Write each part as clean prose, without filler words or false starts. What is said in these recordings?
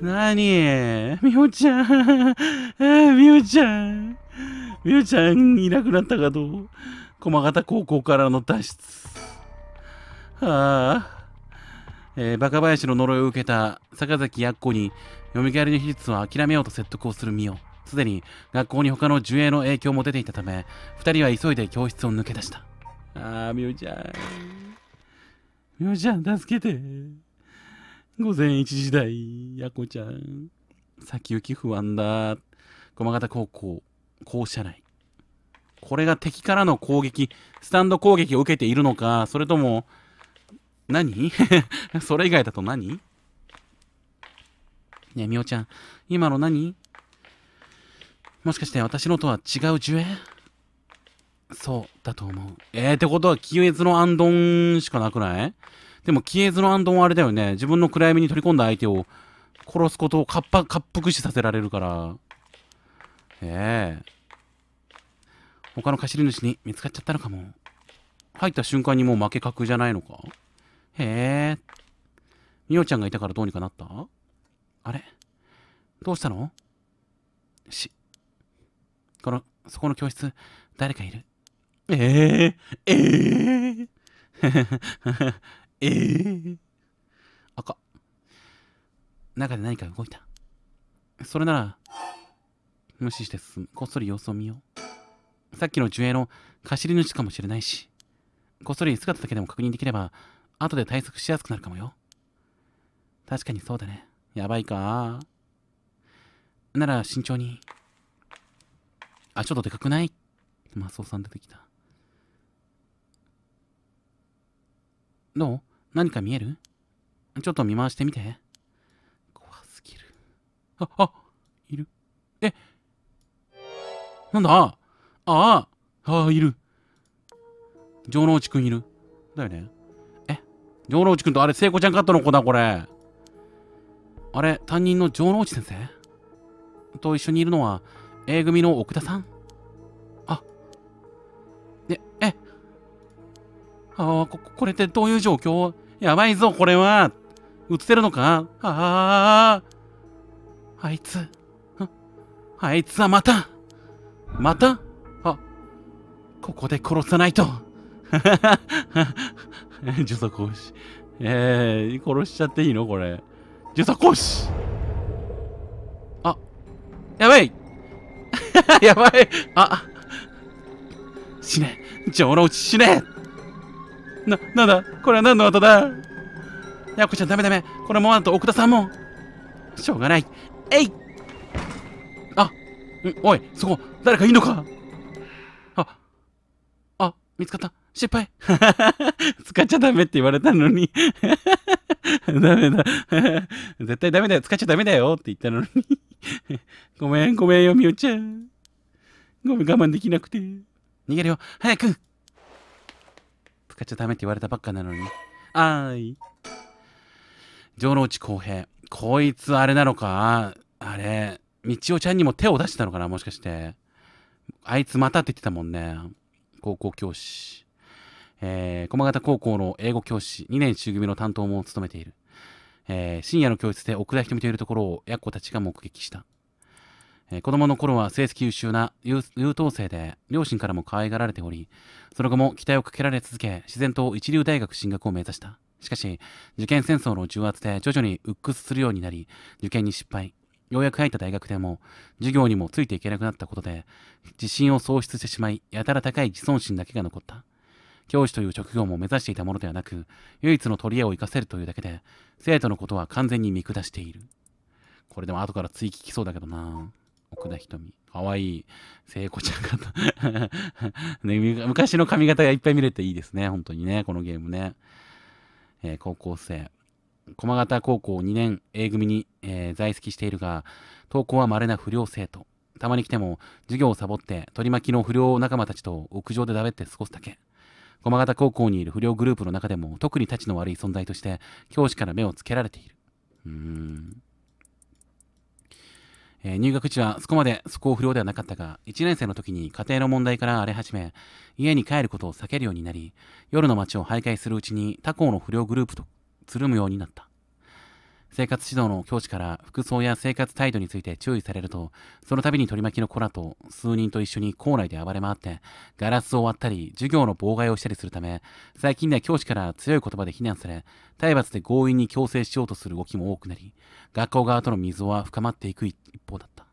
なにみおちゃん、みおちゃん、みおちゃんいなくなったかと。駒形高校からの脱出。はあ、バカ林の呪いを受けた坂崎やっこに読み返りの秘術を諦めようと説得をするみお。すでに学校に他の呪影の影響も出ていたため、二人は急いで教室を抜け出した。ああ、みおちゃん、みおちゃん助けて。午前1時台、やこちゃん。先行き不安だ。駒形高校、校舎内。これが敵からの攻撃、スタンド攻撃を受けているのか、それとも、何それ以外だと何？ねえ、みおちゃん、今の何？もしかして私のとは違う呪影？そう、だと思う。ってことは、清悦の暗遁しかなくない？でも、キエズの暗遁はあれだよね。自分の暗闇に取り込んだ相手を殺すことを滑覆死させられるから。他の貸し主に見つかっちゃったのかも。入った瞬間にもう負け確じゃないのか。みおちゃんがいたからどうにかなった？あれ？どうしたの？そこの教室、誰かいる。赤。中で何か動いた。それなら、無視して進む。こっそり様子を見よう。さっきの呪影の貸し主かもしれないし、こっそり姿だけでも確認できれば、後で対策しやすくなるかもよ。確かにそうだね。やばいか。なら慎重に。あ、ちょっとでかくない？マスオさん出てきた。どう？何か見える？ちょっと見回してみて。怖すぎる。いる。なんだ？いる。城之内くんいる。だよね。城之内くんとあれ、聖子ちゃんカットの子だ、これ。あれ、担任の城之内先生と一緒にいるのは、A 組の奥田さん？これってどういう状況？やばいぞ、これは。映せるのか？あいつはまたここで殺さないと。呪詛講師。殺しちゃっていいのこれ。呪詛講師！やばいやばい死ね城之内死ねなんだこれは何の音だ？やっこちゃんダメ。これもあと奥田さんも。しょうがない。おい、そこ、誰かいんのか？見つかった。失敗。使っちゃダメって言われたのに。ダメだ。絶対ダメだよ。使っちゃダメだよって言ったのに。ごめんよ、みおちゃん。ごめん、我慢できなくて。逃げるよ。早く。使っちゃダメって言われたばっかなのに。城之内公平。こいつあれなのか？あれ、みちおちゃんにも手を出してたのかな？もしかして。あいつまたって言ってたもんね。高校教師。駒形高校の英語教師、2年 C 組の担当も務めている。深夜の教室で奥田瞳といるところをやっこたちが目撃した。子供の頃は成績優秀な優等生で、両親からも可愛がられており、その後も期待をかけられ続け、自然と一流大学進学を目指した。しかし、受験戦争の重圧で徐々に鬱屈するようになり、受験に失敗。ようやく入った大学でも、授業にもついていけなくなったことで、自信を喪失してしまい、やたら高い自尊心だけが残った。教師という職業も目指していたものではなく、唯一の取り柄を生かせるというだけで、生徒のことは完全に見下している。これでも後から追記きそうだけどな。奥田瞳。かわいい。聖子ちゃん方、ね。昔の髪型がいっぱい見れていいですね。本当にね。このゲームね。高校生。駒形高校2年 A 組に、在籍しているが、登校は稀な不良生徒。たまに来ても、授業をサボって取り巻きの不良仲間たちと屋上でだべって過ごすだけ。駒形高校にいる不良グループの中でも、特にたちの悪い存在として、教師から目をつけられている。入学時はそこまで素行不良ではなかったが、1年生の時に家庭の問題から荒れ始め、家に帰ることを避けるようになり、夜の街を徘徊するうちに他校の不良グループとつるむようになった。生活指導の教師から服装や生活態度について注意されると、その度に取り巻きの子らと数人と一緒に校内で暴れ回って、ガラスを割ったり、授業の妨害をしたりするため、最近では教師から強い言葉で非難され、体罰で強引に強制しようとする動きも多くなり、学校側との溝は深まっていく一方だった。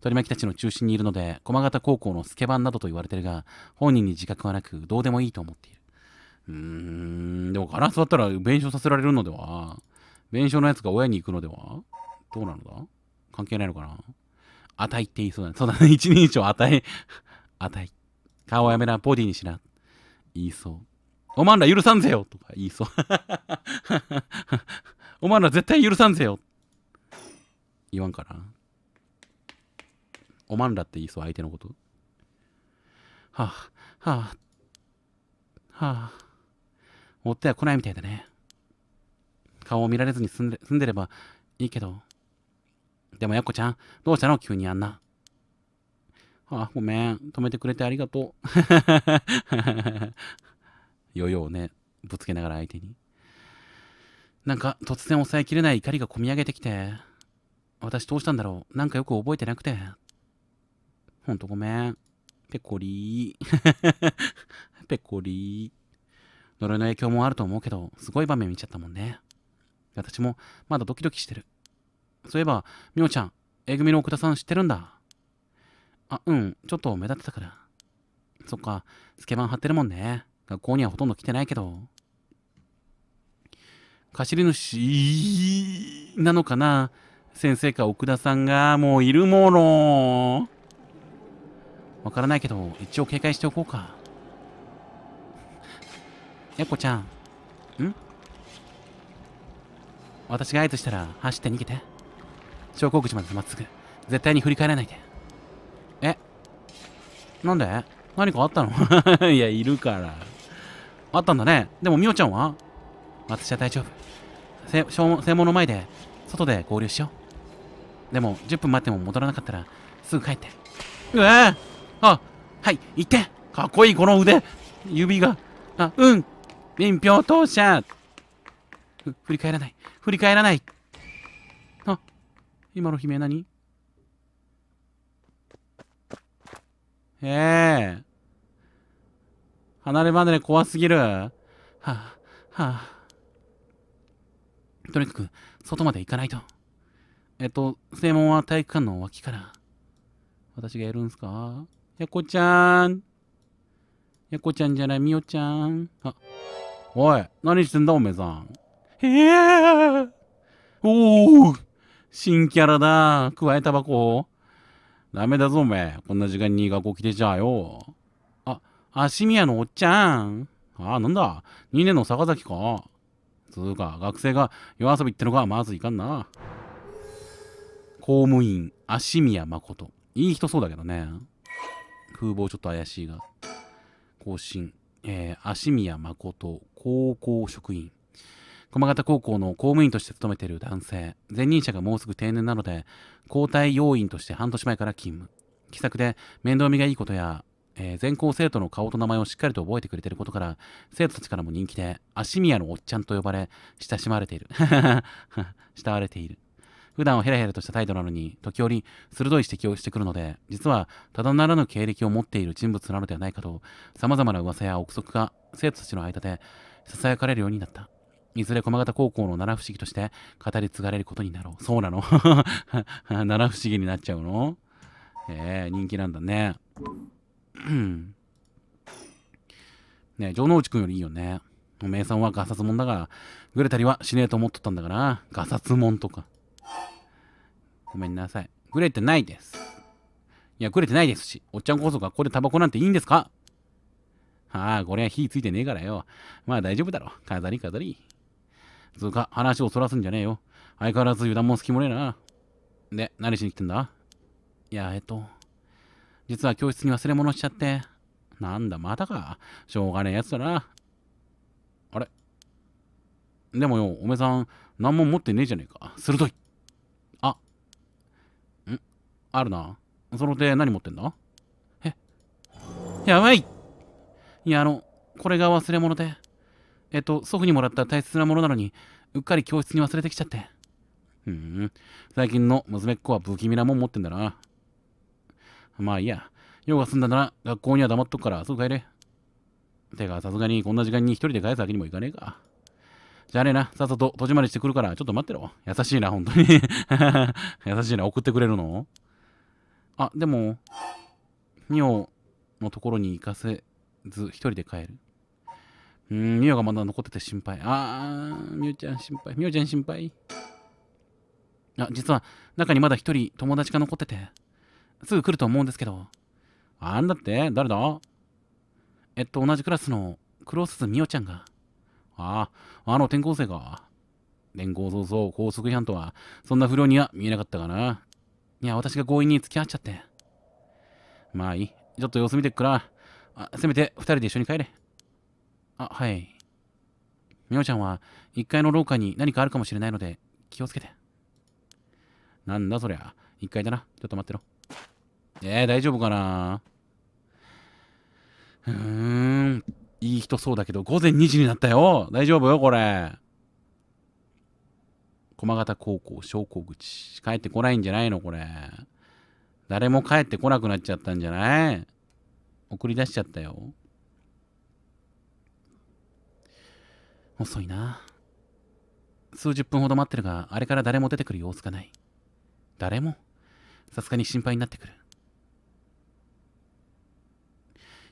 取り巻きたちの中心にいるので、駒形高校のスケバンなどと言われてるが、本人に自覚はなく、どうでもいいと思っている。でもガラス割ったら弁償させられるのでは？弁償のやつが親に行くのでは？どうなのだ？関係ないのかな？値って言いそうだね。そうだね。一人称値。顔はやめな。ボディにしな。言いそう。おまんら許さんぜよとか言いそう。おまんら絶対許さんぜよ言わんかな。おまんらって言いそう、相手のこと。はあ、はあ、はあ。追っては来ないみたいだね。顔を見られずに済んでればいいけど。でもやっこちゃん、どうしたの急にあんな。あ、ごめん。止めてくれてありがとう。ヨヨをね、ぶつけながら相手に。なんか突然抑えきれない怒りがこみ上げてきて。私どうしたんだろう。なんかよく覚えてなくて。ほんとごめん。ペコリー。ペコリー。呪いの影響もあると思うけど、すごい場面見ちゃったもんね。私もまだドキドキしてる。そういえば、みおちゃん、A組の奥田さん知ってるんだ。あ、うん、ちょっと目立ってたから。そっか、スケバン張ってるもんね。学校にはほとんど来てないけど。貸し主なのかな、先生か奥田さんがもういるもの。わからないけど、一応警戒しておこうか。やっこちゃん。ん？私が合図したら走って逃げて。昇降口までまっすぐ。絶対に振り返らないで。え？なんで？何かあったの？いや、いるから。あったんだね。でも、みおちゃんは？私は大丈夫。正門の前で、外で合流しよう。でも、10分待っても戻らなかったら、すぐ帰って。うわあ！あ、はい、行って！かっこいい、この腕！指が。あ、うん！臨氷当社！振り返らない。あ、今の悲鳴何？離れ離れ怖すぎる。とにかく、外まで行かないと。正門は体育館の脇から。私がやるんすか？やこちゃん。やこちゃんじゃない、みおちゃん。あ、おい、何してんだ、おめえさん。おお、新キャラだ。くわえタバコ。ダメだぞ、おめえ。こんな時間に学校来てちゃよ。あ、足宮のおっちゃん。あ、なんだ。2年の坂崎か。つうか、学生が夜遊びってのがまずいかんな。公務員、足宮誠。いい人そうだけどね。風貌ちょっと怪しいが。更新。足宮誠、高校職員。駒形高校の公務員として勤めている男性。前任者がもうすぐ定年なので、交代要員として半年前から勤務。気さくで面倒見がいいことや、全校生徒の顔と名前をしっかりと覚えてくれていることから、生徒たちからも人気で、足宮のおっちゃんと呼ばれ、慕われている。普段はヘラヘラとした態度なのに、時折鋭い指摘をしてくるので、実はただならぬ経歴を持っている人物なのではないかと、様々な噂や憶測が生徒たちの間で囁かれるようになった。いずれ駒形高校の七不思議として語り継がれることになろう。そうなの？七不思議になっちゃうの？人気なんだね。ねえ、城之内くんよりいいよね。おめえさんはガサツモンだから、ぐれたりはしねえと思っとったんだからな。ガサツモンとか。ごめんなさい。ぐれてないです。いや、ぐれてないですし、おっちゃんこそ学校でタバコなんていいんですか？ああ、これは火ついてねえからよ。まあ大丈夫だろ。飾り飾り。つうか、話をそらすんじゃねえよ。相変わらず油断も隙もねえな。で、何しに来てんだ？いや、実は教室に忘れ物しちゃって。なんだ、またか。しょうがねえやつだな。あれ？でもよ、おめさん、何も持ってねえじゃねえか。鋭い。あ。ん？あるな。その手、何持ってんだ？え？やばい！いや、これが忘れ物で。祖父にもらった大切なものなのに、うっかり教室に忘れてきちゃって。最近の娘っ子は不気味なもん持ってんだな。まあいいや。用が済んだなら学校には黙っとくから、すぐ帰れ。てか、さすがにこんな時間に一人で帰すわけにもいかねえか。じゃあねえな、さっさと戸締まりしてくるから、ちょっと待ってろ。優しいな、ほんとに。優しいな、送ってくれるの？あ、でも、ミオのところに行かせず、一人で帰る。ミオがまだ残ってて心配。ミオちゃん心配。あ、実は、中にまだ一人友達が残ってて、すぐ来ると思うんですけど。あんだって誰だ？同じクラスの黒鈴美桜ちゃんが。ああ、あの転校生か。転校早々校則違反とは、そんな不良には見えなかったかな。いや、私が強引に付き合っちゃって。まあいい。ちょっと様子見てくから。あ、せめて二人で一緒に帰れ。あ、はい。美桜ちゃんは1階の廊下に何かあるかもしれないので、気をつけて。なんだそりゃ。1階だな。ちょっと待ってろ。大丈夫かな？いい人そうだけど、午前2時になったよ。大丈夫よ、これ。駒形高校、昇降口。帰ってこないんじゃないの、これ。誰も帰ってこなくなっちゃったんじゃない？送り出しちゃったよ。遅いな。数十分ほど待ってるが、あれから誰も出てくる様子がない。誰も？さすがに心配になってくる。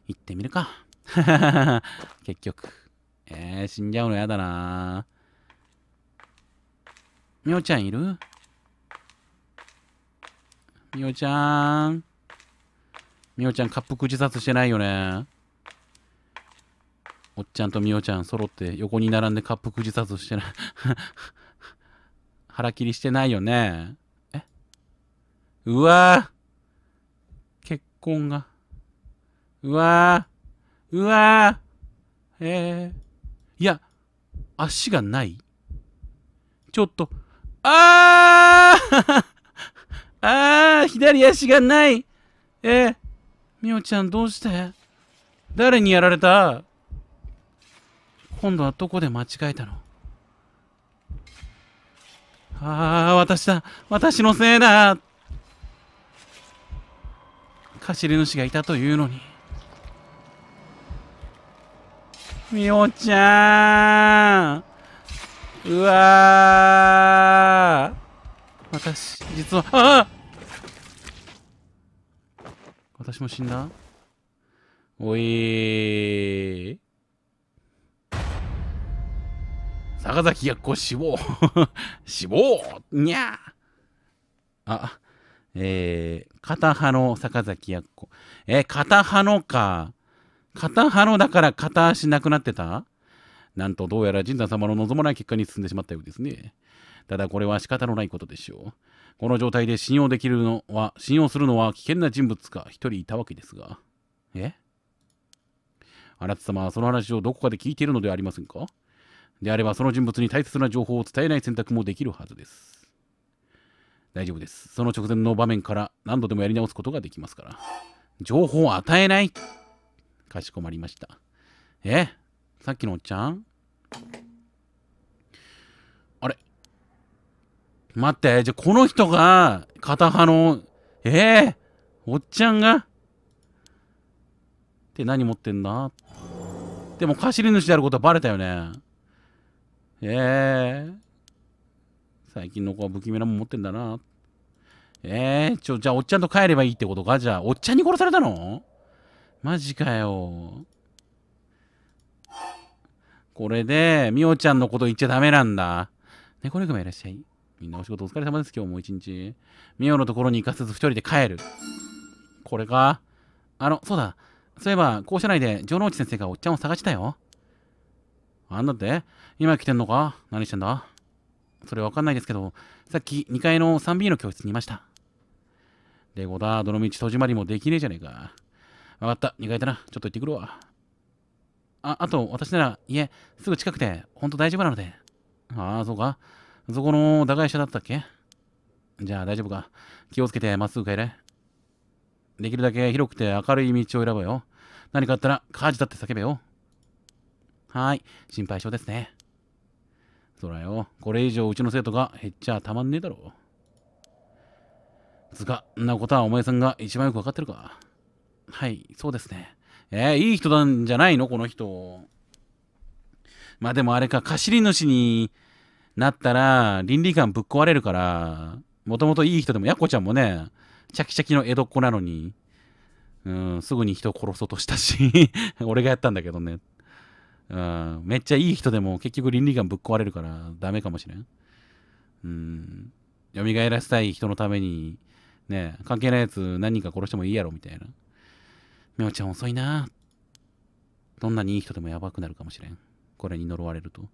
行ってみるか。結局。死んじゃうのやだな。みおちゃんいる？みおちゃん。みおちゃん、滑腹自殺してないよね。おっちゃんとみおちゃん、揃って横に並んで滑腹自殺してない。腹切りしてないよね。うわぁ。結婚が。いや、足がない。ちょっと、左足がない。みおちゃんどうして？誰にやられた？今度はどこで間違えたの？私だ。私のせいだ。貸し入れ主がいたというのに。みおちゃーん。うわー。私、実は、私も死んだ？おいー。坂崎逆行死亡。死亡にゃー。あ、片派の坂崎逆行。片派のか。片派のだから片足なくなってた？なんとどうやら神山様の望まない結果に進んでしまったようですね。ただこれは仕方のないことでしょう。この状態で信用するのは危険な人物が一人いたわけですが。あなた様はその話をどこかで聞いているのではありませんか？であればその人物に大切な情報を伝えない選択もできるはずです。大丈夫です。その直前の場面から何度でもやり直すことができますから。情報を与えない？かしこまりました。さっきのおっちゃん？あれ？待って、じゃあこの人が、片派の、おっちゃんがって何持ってんだ？でも、貸し主であることはバレたよね。最近の子は不気味なもん持ってんだな。じゃあおっちゃんと帰ればいいってことか？じゃあ、おっちゃんに殺されたの？マジかよ。これで、みおちゃんのこと言っちゃダメなんだ。猫ねぐまいらっしゃい。みんなお仕事お疲れ様です。今日も一日。みおのところに行かせず一人で帰る。これか。そうだ。そういえば、校舎内で城之内先生がおっちゃんを探したよ。あんだって今来てんのか？何してんだ？それわかんないですけど、さっき2階の 3B の教室にいました。レゴだ。どの道戸締まりもできねえじゃねえか。わかった。2階だな。ちょっと行ってくるわ。あと、私なら家、すぐ近くて、ほんと大丈夫なので。そうか。そこの打開者だったっけ？じゃあ大丈夫か。気をつけてまっすぐ帰れ。できるだけ広くて明るい道を選ぼよ。何かあったら火事だって叫べよ。はーい。心配性ですね。そらよ、これ以上うちの生徒が減っちゃたまんねえだろ。つか、んなことはお前さんが一番よくわかってるか。はい、そうですね。いい人なんじゃないのこの人。まあでもあれか、貸し借主になったら倫理観ぶっ壊れるから、もともといい人でも、やっこちゃんもね、チャキチャキの江戸っ子なのに、すぐに人を殺そうとしたし、俺がやったんだけどね。めっちゃいい人でも結局倫理観ぶっ壊れるからダメかもしれん。蘇らせたい人のために、ね、関係ないやつ何人か殺してもいいやろみたいな。みおちゃん遅いな。どんなにいい人でもやばくなるかもしれん。これに呪われると。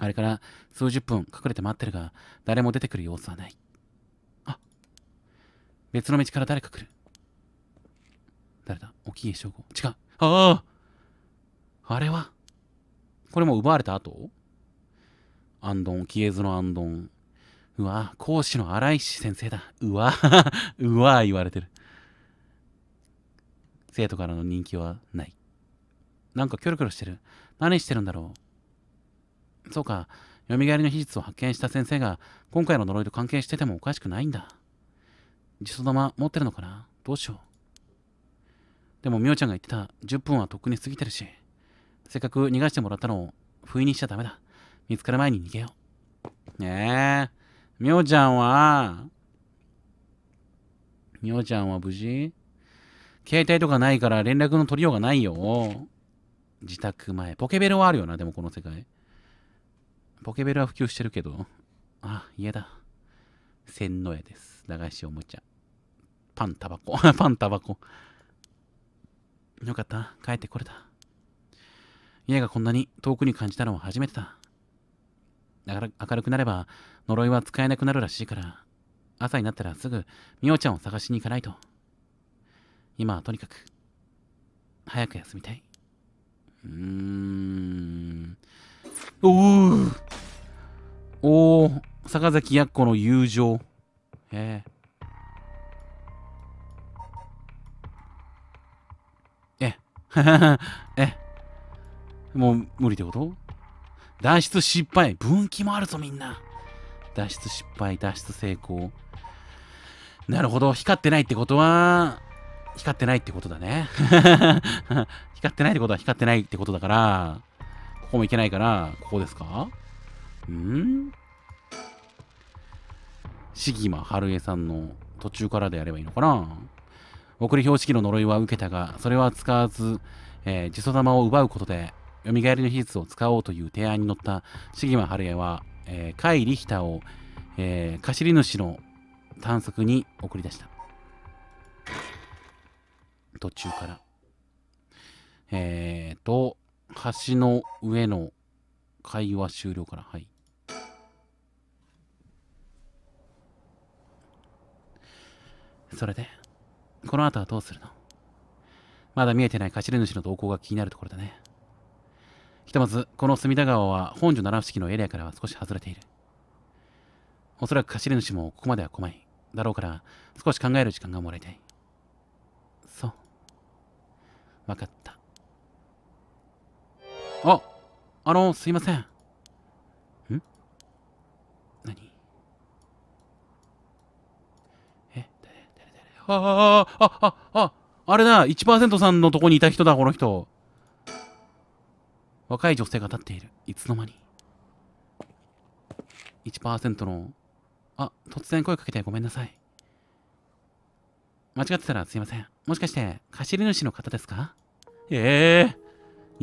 あれから数十分隠れて待ってるが、誰も出てくる様子はない。あ、別の道から誰か来る。誰だ？おきえ正吾。違う。ああ！あれはこれも奪われた後アンドン、キエズのアンドン。うわ、講師の荒石先生だ。うわ、うわ、言われてる。生徒からの人気はない。なんかキョロキョロしてる。何してるんだろう。そうか、よみがえりの秘術を発見した先生が今回の呪いと関係しててもおかしくないんだ。自走玉持ってるのかな？どうしよう。でも、みおちゃんが言ってた10分はとっくに過ぎてるし。せっかく逃がしてもらったのを不意にしちゃダメだ。見つかる前に逃げよう。ねえ、みおちゃんは無事？携帯とかないから連絡の取りようがないよ。自宅前。ポケベルはあるよな、でもこの世界。ポケベルは普及してるけど。あ、家だ。千の屋です。駄菓子おもちゃ。パン、タバコ。パン、タバコ。よかった。帰ってこれた。家がこんなに遠くに感じたのは初めてだ。明るくなれば呪いは使えなくなるらしいから、朝になったらすぐみおちゃんを探しに行かないと。今はとにかく、早く休みたい。おお、坂崎やっこの友情。もう無理ってこと？脱出失敗。分岐もあるぞみんな。脱出失敗、脱出成功。なるほど。光ってないってことは、光ってないってことだね。光ってないってことは光ってないってことだから、ここもいけないから、ここですか？シギマ春江さんの途中からでやればいいのかな。送り標識の呪いは受けたが、それは使わず、自走玉を奪うことで、よみがえりの秘術を使おうという提案に乗った杉間春江は、甲斐リヒターを、貸し主の探索に送り出した。途中から。橋の上の会話終了から、はい。それで、この後はどうするの？まだ見えてない貸し主の動向が気になるところだね。ひとまず、この隅田川は本所七不思議のエリアからは少し外れている。おそらく貸し主もここまでは来ないだろうから、少し考える時間がもらいたい。そう。わかった。あ、すいません。何？誰？あれだ！ 1% さんのとこにいた人だ、この人。若い女性が立っている。いつの間に。1% の。あ、突然声かけてごめんなさい。間違ってたらすいません。もしかして、貸し主の方ですか？い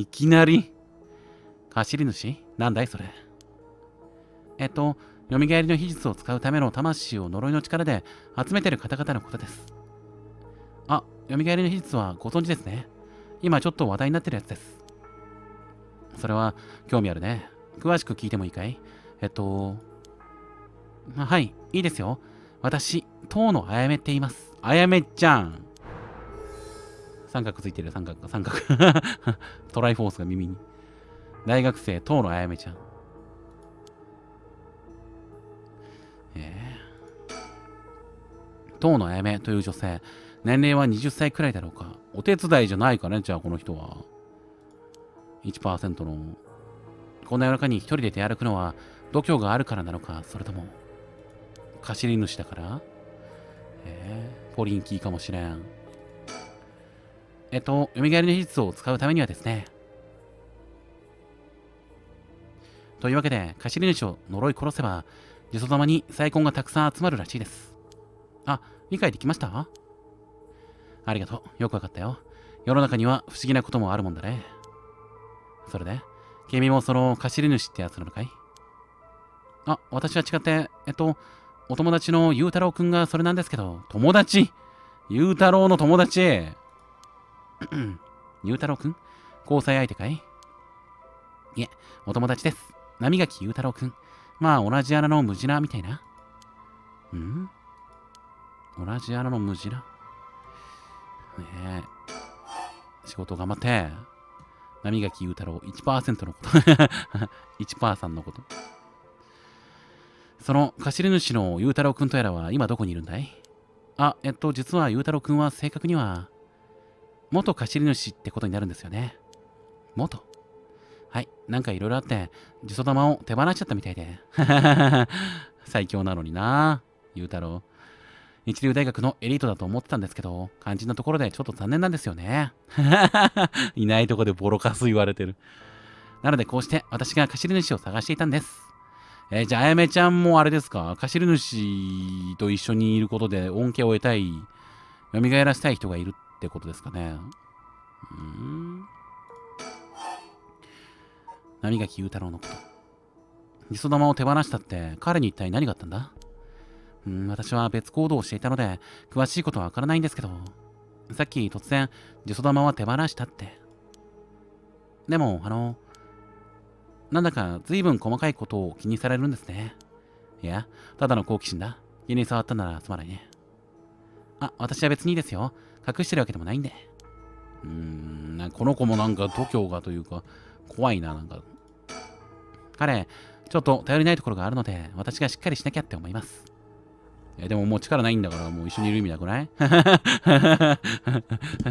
きなり。貸し主？なんだいそれ。よみがえりの秘術を使うための魂を呪いの力で集めてる方々のことです。あ、よみがえりの秘術はご存知ですね。今ちょっと話題になってるやつです。それは興味あるね。詳しく聞いてもいいかい？はい、いいですよ。私、当のあやめって言います。あやめちゃん。三角ついてる、三角。トライフォースが耳に。大学生、当のあやめちゃん。当のあやめという女性、年齢は20歳くらいだろうか。お手伝いじゃないかね、じゃあこの人は。1% のこんな夜中に一人で出歩くのは度胸があるからなのか、それとも貸し主だから？ポリンキーかもしれん。蘇りの技術を使うためにはですね。というわけで、貸し主を呪い殺せば、呪詛様に再婚がたくさん集まるらしいです。あ、理解できました？ありがとう。よくわかったよ。世の中には不思議なこともあるもんだね。それで、君もその貸し主ってやつなのかい？あ、私は違って、お友達のゆうたろうくんがそれなんですけど、友達？ゆうたろうの友達？ゆうたろうくん？交際相手かい？いえ、お友達です。波垣ゆうたろうくん。まあ、同じ穴のムジナみたいな。ん？同じ穴のムジナ？ねえ。仕事頑張って。波垣ゆうたろう 1% のこと。1% さんのこと。その貸し主のゆうたろうくんとやらは今どこにいるんだい？あ、実はゆうたろうくんは正確には、元貸し主ってことになるんですよね。元？はい、なんかいろいろあって、呪詛玉を手放しちゃったみたいで。最強なのにな、ゆうたろう。一流大学のエリートだと思ってたんですけど、肝心なところでちょっと残念なんですよね。いないとこでボロカス言われてる。なのでこうして私が貸し主を探していたんです。じゃあ、あやめちゃんもあれですか？貸し主と一緒にいることで恩恵を得たい、蘇らせたい人がいるってことですかね。波垣雄太郎のこと。みそ玉を手放したって、彼に一体何があったんだ？私は別行動をしていたので、詳しいことはわからないんですけど、さっき突然、呪詛玉は手放したって。でも、なんだか随分細かいことを気にされるんですね。いや、ただの好奇心だ。気に触ったならすまないね。あ、私は別にいいですよ。隠してるわけでもないんで。この子もなんか度胸がというか、怖いな、なんか。彼、ちょっと頼りないところがあるので、私がしっかりしなきゃって思います。でももう力ないんだから、もう一緒にいる意味なくない？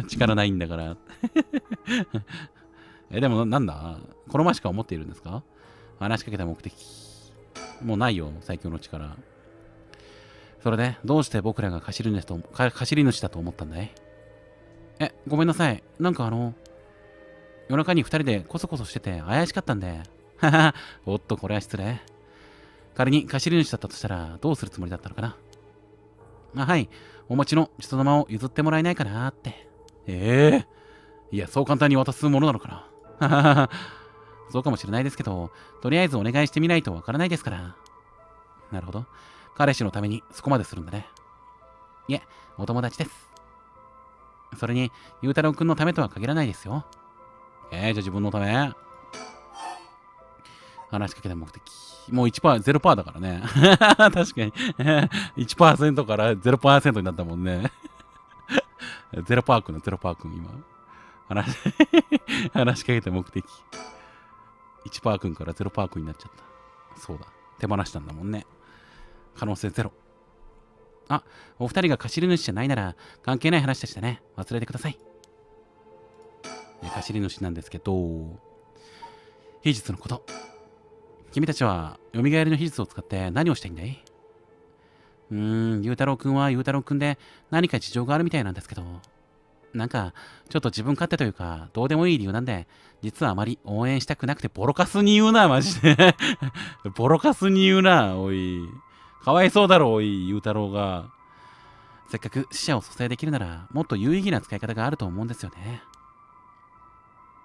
力ないんだから。でもなんだ？このましか思っているんですか？話しかけた目的。もうないよ、最強の力。それで、どうして僕らが貸し主だと思ったんだい？ごめんなさい。なんか夜中に二人でコソコソしてて怪しかったんで。おっと、これは失礼。仮に貸し主だったとしたら、どうするつもりだったのかな？あ、はい。お持ちの人様を譲ってもらえないかなーって。いや、そう簡単に渡すものなのかな？そうかもしれないですけど、とりあえずお願いしてみないとわからないですから。なるほど。彼氏のためにそこまでするんだね。いえ、お友達です。それに、ゆうたろうくんのためとは限らないですよ。じゃあ自分のため？話しかけた目的。もう 1%、0% だからね。確かに。1% から 0% になったもんね。0% 君の 0% 君、今。話しかけた目的。1% 君から 0% 君になっちゃった。そうだ。手放したんだもんね。可能性ゼロ。あ、お二人が貸し主じゃないなら関係ない話でしたね。忘れてください。貸し主なんですけど、秘術のこと。君たちは蘇りの秘術を使って何をしたいんだい？ゆうたろうくんはゆうたろうくんで何か事情があるみたいなんですけど、なんか、ちょっと自分勝手というか、どうでもいい理由なんで、実はあまり応援したくなくて、ボロカスに言うな、マジで。ボロカスに言うな、おい。かわいそうだろ、おい、ゆうたろうが。せっかく死者を蘇生できるなら、もっと有意義な使い方があると思うんですよね。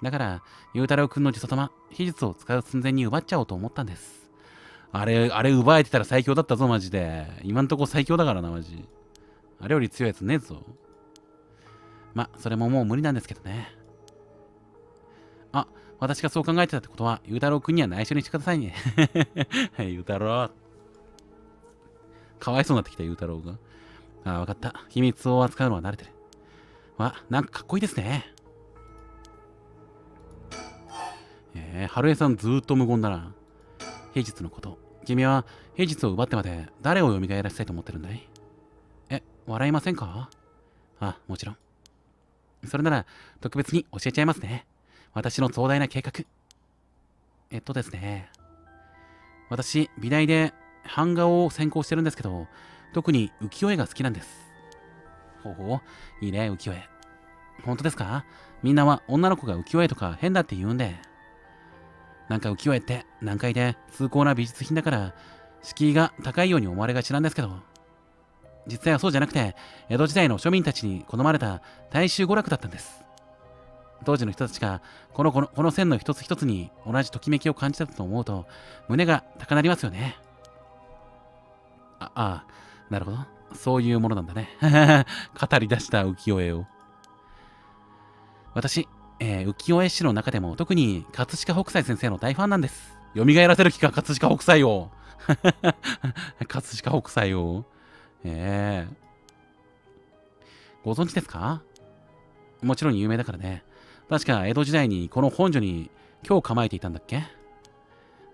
だから、ゆうたろうくんの呪詛玉、秘術を使う寸前に奪っちゃおうと思ったんです。あれ奪えてたら最強だったぞ、マジで。今んとこ最強だからな、マジ。あれより強いやつねえぞ。ま、それももう無理なんですけどね。あ、私がそう考えてたってことは、ゆうたろうくんには内緒にしてくださいね。ゆうたろう。かわいそうになってきた、ゆうたろうが。ああ、わかった。秘密を扱うのは慣れてる。わ、なんかかっこいいですね。春江さんずーっと無言だな。平日のこと。君は平日を奪ってまで誰を蘇らせたいと思ってるんだい？笑いませんか？あ、もちろん。それなら、特別に教えちゃいますね。私の壮大な計画。ですね、私、美大で版画を専攻してるんですけど、特に浮世絵が好きなんです。ほうほう、いいね、浮世絵。本当ですか？みんなは女の子が浮世絵とか変だって言うんで。なんか浮世絵って難解で崇高な美術品だから、敷居が高いように思われがちなんですけど、実際はそうじゃなくて、江戸時代の庶民たちに好まれた大衆娯楽だったんです。当時の人たちがこの線の一つ一つに同じときめきを感じたと思うと、胸が高鳴りますよね。ああ、なるほど。そういうものなんだね。語り出した浮世絵を。私、浮世絵師の中でも特に葛飾北斎先生の大ファンなんです。蘇らせる気か、葛飾北斎を。葛飾北斎を。ご存知ですか？もちろん有名だからね。確か江戸時代にこの本所に今日構えていたんだっけ？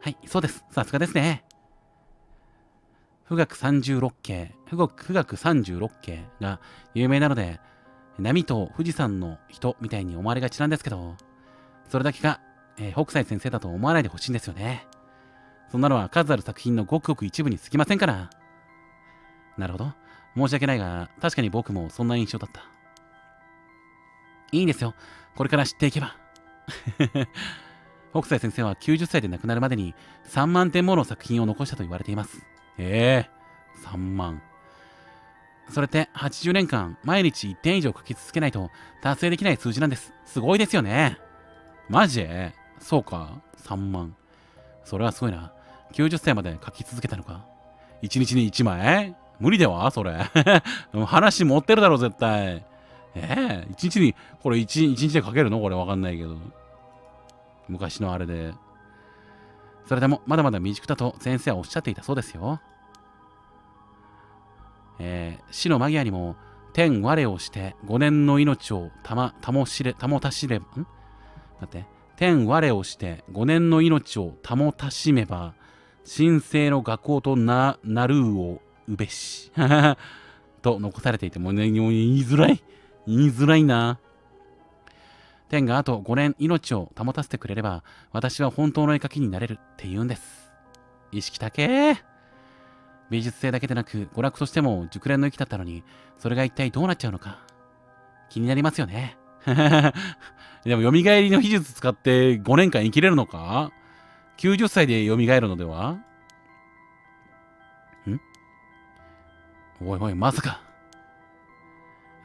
はい、そうです。さすがですね。富岳三十六景が有名なので、波と富士山の人みたいに思われがちなんですけど、それだけが、北斎先生だと思わないでほしいんですよね。そんなのは数ある作品のごくごく一部に過ぎませんから。なるほど。申し訳ないが、確かに僕もそんな印象だった。いいんですよ。これから知っていけば。北斎先生は90歳で亡くなるまでに3万点もの作品を残したと言われています。3万。それって80年間毎日1点以上書き続けないと達成できない数字なんです。すごいですよね。マジ？そうか。3万。それはすごいな。90歳まで書き続けたのか。1日に1枚？無理ではそれ。話持ってるだろ、絶対。1日に、これ 1日で書けるの？これわかんないけど。昔のあれで。それでも、まだまだ未熟だと先生はおっしゃっていたそうですよ。死の間際にも、天我をして5年の命を保たしれば、天我をして5年の命を保たしめば、神聖の学校となるうをうべし。と残されていても、ね、言いづらい。言いづらいな。天があと5年命を保たせてくれれば、私は本当の絵描きになれるって言うんです。意識高え。美術性だけでなく、娯楽としても熟練の域だったのに、それが一体どうなっちゃうのか。気になりますよね。でも、蘇りの秘術使って5年間生きれるのか？ 90 歳で蘇るのでは？おいおい、まさか。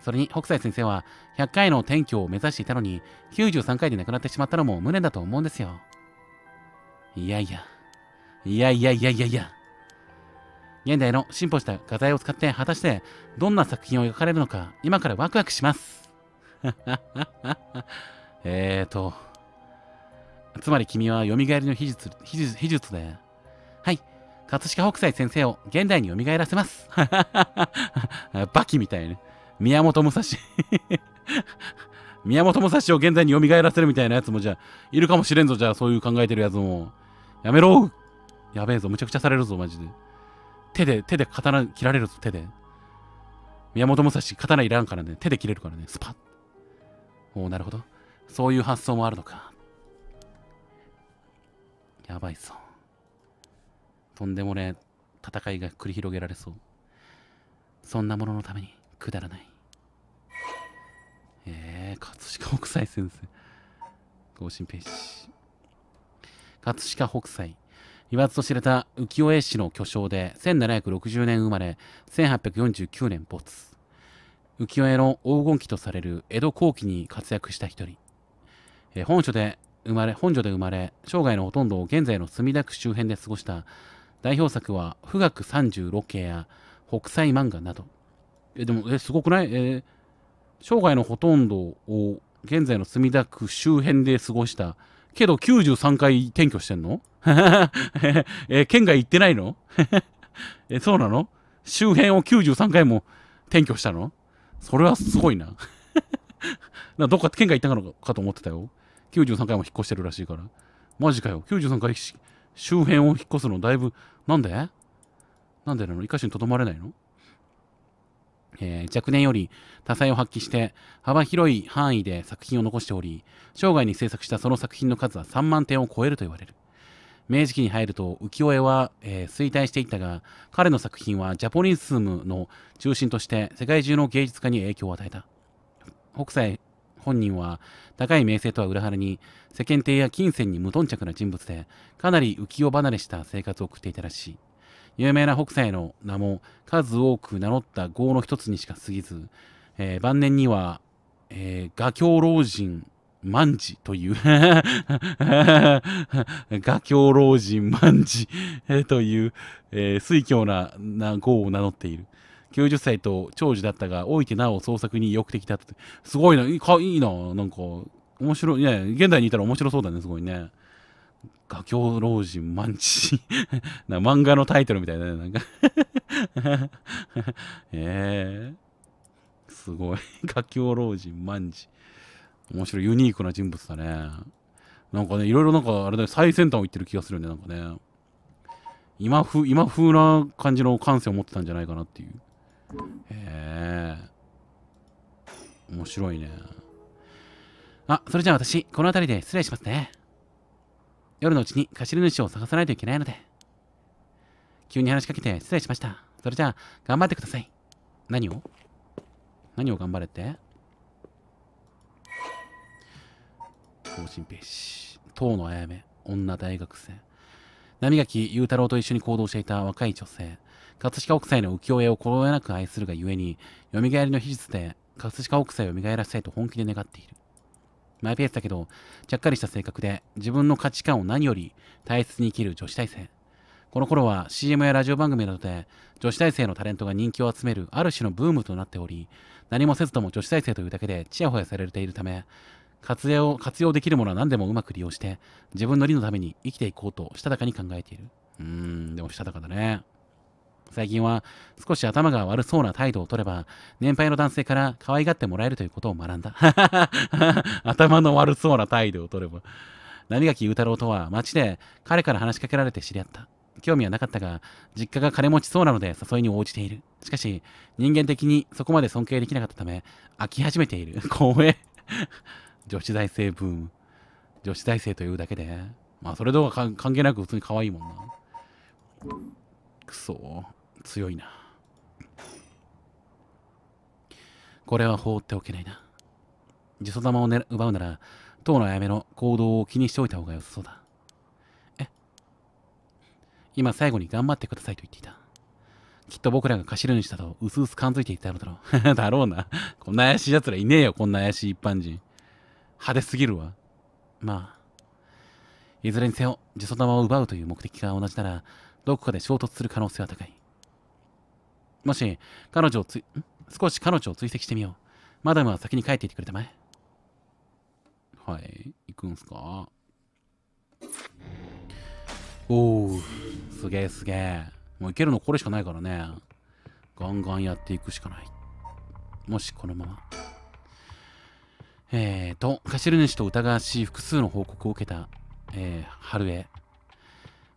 それに北斎先生は100回の転居を目指していたのに93回で亡くなってしまったのも無念だと思うんですよ。いやいや。現代の進歩した画材を使って果たしてどんな作品を描かれるのか今からワクワクします。つまり君は蘇りの秘術で。はい。葛飾北斎先生を現代に蘇らせます。バキみたいね。宮本武蔵。宮本武蔵を現在に蘇らせるみたいなやつもじゃあ、いるかもしれんぞ。じゃあ、そういう考えてるやつも。やめろ！やべえぞ。むちゃくちゃされるぞ、マジで。手で刀切られるぞ、手で。宮本武蔵、刀いらんからね。手で切れるからね。スパッ。おお、なるほど。そういう発想もあるのか。やばいぞ。とんでもねえ戦いが繰り広げられそう。そんなもののためにくだらない。葛飾北斎先生。更新ページ。葛飾北斎。言わずと知れた浮世絵師の巨匠で、1760年生まれ、1849年没。浮世絵の黄金期とされる江戸後期に活躍した一人。本所で生まれ、生涯のほとんどを現在の墨田区周辺で過ごした。代表作は、富岳三十六景や北斎漫画など。でも、すごくない？生涯のほとんどを現在の墨田区周辺で過ごした。けど、93回転居してんの？県外行ってないの？そうなの？周辺を93回も転居したの？それはすごいな。どっか県外行ったのかと思ってたよ。93回も引っ越してるらしいから。マジかよ。93回周辺を引っ越すのだいぶ、なんでなの？一箇所にとどまれないの？若年より多彩を発揮して幅広い範囲で作品を残しており、生涯に制作したその作品の数は3万点を超えると言われる。明治期に入ると浮世絵は、衰退していったが、彼の作品はジャポニズムの中心として世界中の芸術家に影響を与えた。北斎本人は高い名声とは裏腹に世間体や金銭に無頓着な人物で、かなり浮世離れした生活を送っていたらしい。有名な北斎の名も数多く名乗った号の一つにしか過ぎず、晩年には、画狂老人万事という画狂老人万事という、酔狂な号を名乗っている。90歳と長寿だったが、老いてなお創作に意欲的だったって。すごいな、いいな、なんか、面白い、ね、現代にいたら面白そうだね、すごいね。画狂老人万事。漫画のタイトルみたいだね、なんか。すごい。画狂老人万事。面白い、ユニークな人物だね。なんかね、いろいろなんか、あれだね、最先端を言ってる気がするよね、なんかね。今風な感じの感性を持ってたんじゃないかなっていう。へえ。面白いね。あ、それじゃあ私、この辺りで失礼しますね。夜のうちに貸し主を探さないといけないので。急に話しかけて失礼しました。それじゃあ、頑張ってください。何を頑張れって更新ページ。遠野あやめ、女大学生。波垣雄太郎と一緒に行動していた若い女性。葛飾北斎の浮世絵をこよなく愛するがゆえに、よみがえりの秘術で葛飾北斎を蘇らせたいと本気で願っている。マイペースだけど、ちゃっかりした性格で、自分の価値観を何より大切に生きる女子大生。この頃は CM やラジオ番組などで、女子大生のタレントが人気を集めるある種のブームとなっており、何もせずとも女子大生というだけでちやほやされているため、活用できるものは何でもうまく利用して、自分の利のために生きていこうとしたたかに考えている。でもしたたかだね。最近は少し頭が悪そうな態度を取れば、年配の男性から可愛がってもらえるということを学んだ。頭の悪そうな態度を取れば。波垣雄太郎とは街で彼から話しかけられて知り合った。興味はなかったが、実家が金持ちそうなので誘いに応じている。しかし、人間的にそこまで尊敬できなかったため、飽き始めている。怖え。女子大生ブーム。女子大生というだけで。まあ、それとは関係なく普通に可愛いもんな。くそ。強いな。これは放っておけないな。自走玉を奪うなら、当のあやめの行動を気にしておいた方が良さそうだ。今最後に頑張ってくださいと言っていた。きっと僕らが貸し主だとうすうす感づいていたのだろう。だろうな。こんな怪しい奴らいねえよ、こんな怪しい一般人。派手すぎるわ。まあ。いずれにせよ、自走玉を奪うという目的が同じなら、どこかで衝突する可能性は高い。もし、少し彼女を追跡してみよう。マダムは先に帰っていてくれたまえ。はい、行くんすか。おお、すげえすげえ。もういけるのこれしかないからね。ガンガンやっていくしかない。もしこのまま。貸し主と疑わしい複数の報告を受けた、春江。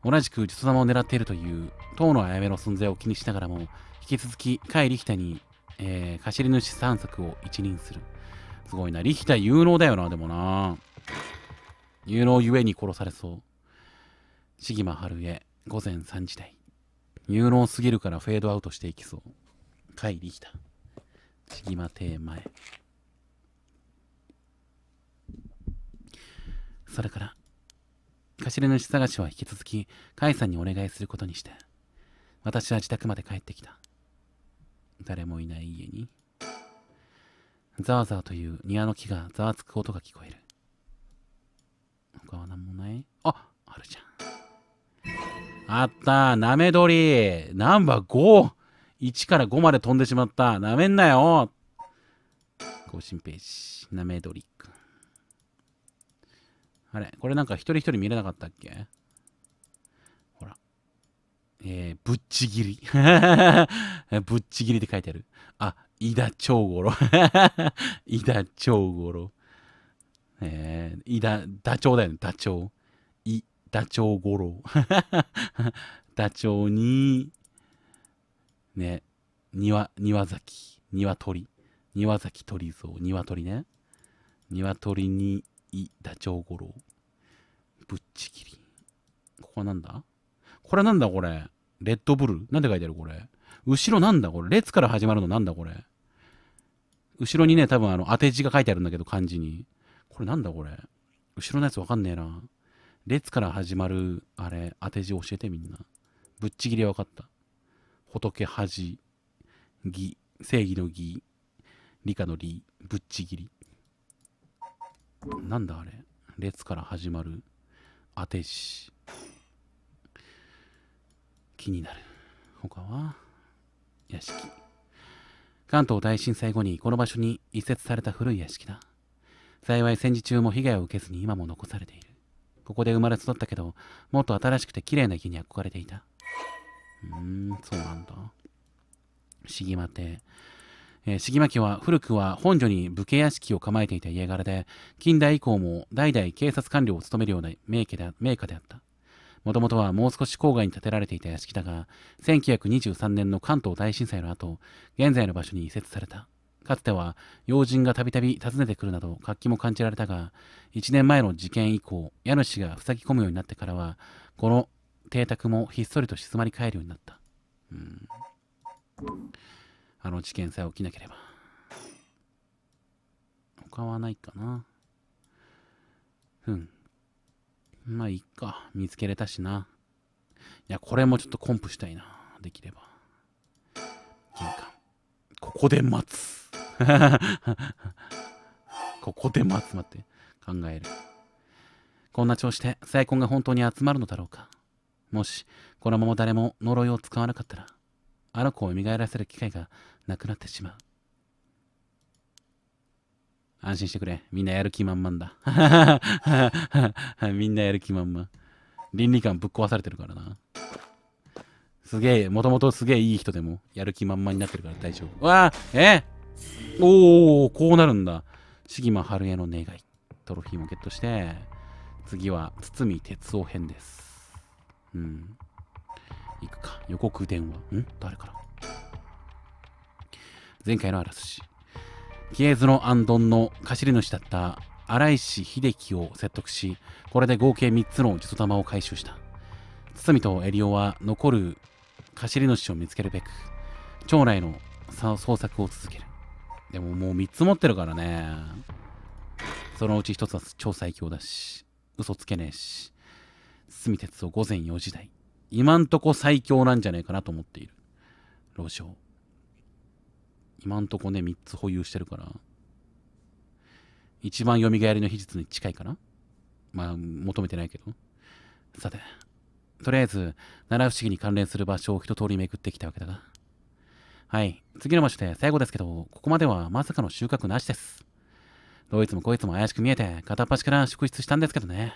同じく自走玉を狙っているという、当のあやめの存在を気にしながらも、引き続き、甲斐リヒタに、貸し主散策を一任する。すごいな。リヒタ有能だよな、でもな。有能ゆえに殺されそう。シギマ春江、午前3時台。有能すぎるからフェードアウトしていきそう。甲斐リヒタ。シギマ邸前。それから、貸し主探しは引き続き、甲斐さんにお願いすることにして、私は自宅まで帰ってきた。誰もいない家に、ざわざわという庭の木がざわつく音が聞こえる。他は何もない？あ、あるじゃん。あったなめ鳥ナンバー 5! 1から5まで飛んでしまった。なめんなよ更新ページ。なめ鳥くん。あれこれなんか一人一人見れなかったっけほら。ぶっちぎり。ぶっちぎりって書いてある。あ、井田長五郎。井田長五郎。ダチョウだよね、ダチョウ。ダチョウ五郎。ダチョウに、ね、庭崎、鶏、庭崎鳥像、鶏ね。鶏に、ダチョウ五郎。ぶっちぎり。ここはなんだこれなんだこれ。レッドブルなんて書いてあるこれ。後ろなんだこれ。列から始まるのなんだこれ。後ろにね、多分当て字が書いてあるんだけど、漢字に。これなんだこれ。後ろのやつわかんねえな。列から始まる、あれ、当て字教えてみんな。ぶっちぎりはわかった。仏、恥、義、正義の義、理科の理、ぶっちぎり。なんだあれ。列から始まる、当て字。気になる。他は、屋敷。関東大震災後にこの場所に移設された古い屋敷だ。幸い戦時中も被害を受けずに今も残されている。ここで生まれ育ったけど、もっと新しくて綺麗な家に憧れていた。そうなんだ。杉間邸。杉間家は古くは本所に武家屋敷を構えていた家柄で、近代以降も代々警察官僚を務めるような名家であった。もともとはもう少し郊外に建てられていた屋敷だが、1923年の関東大震災の後、現在の場所に移設された。かつては要人がたびたび訪ねてくるなど活気も感じられたが、1年前の事件以降、家主が塞ぎ込むようになってからは、この邸宅もひっそりと静まり返るようになった。あの事件さえ起きなければ。他はないかな。まあいいか。見つけれたしな。いや、これもちょっとコンプしたいな。できれば。玄関。ここで待つ。ここで待つ。待って考える。こんな調子で再婚が本当に集まるのだろうか。もしこのまま誰も呪いを使わなかったら、あの子を蘇らせる機会がなくなってしまう。安心してくれ、みんなやる気満々だ。みんなやる気満々。倫理観ぶっ壊されてるからな。すげえ、もともとすげえいい人でもやる気満々になってるから大丈夫。わあ、おお、こうなるんだ。杉間春江の願い。トロフィーもゲットして、次は堤哲夫編です。いくか。予告電話。誰から？前回のあらすじ。消えずの行灯の貸し主だった荒石秀樹を説得し、これで合計3つの地玉を回収した。堤とエリオは残る貸し主を見つけるべく、町内の捜索を続ける。でももう3つ持ってるからね。そのうち1つは超最強だし、嘘つけねえし、堤哲夫午前4時台。今んとこ最強なんじゃねえかなと思っている。老将。今んとこね、3つ保有してるから。一番蘇りの秘術に近いかな？まあ、求めてないけど。さて、とりあえず、七不思議に関連する場所を一通り巡ってきたわけだが。はい、次の場所で最後ですけど、ここまではまさかの収穫なしです。どいつもこいつも怪しく見えて、片っ端から縮出したんですけどね。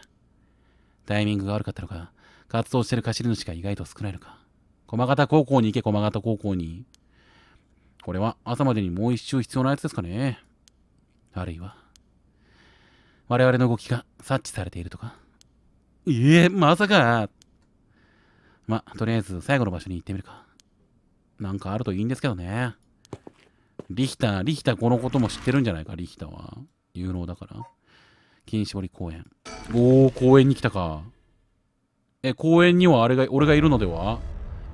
タイミングが悪かったのか、活動してる貸し主が意外と少ないのか。駒形高校に行け、駒形高校に。これは朝までにもう一周必要なやつですかね。あるいは、我々の動きが察知されているとか。まさか。ま、とりあえず最後の場所に行ってみるか。なんかあるといいんですけどね。リヒターこのことも知ってるんじゃないか、リヒターは。有能だから。金絞り公園。おお、公園に来たか。公園には俺がいるのでは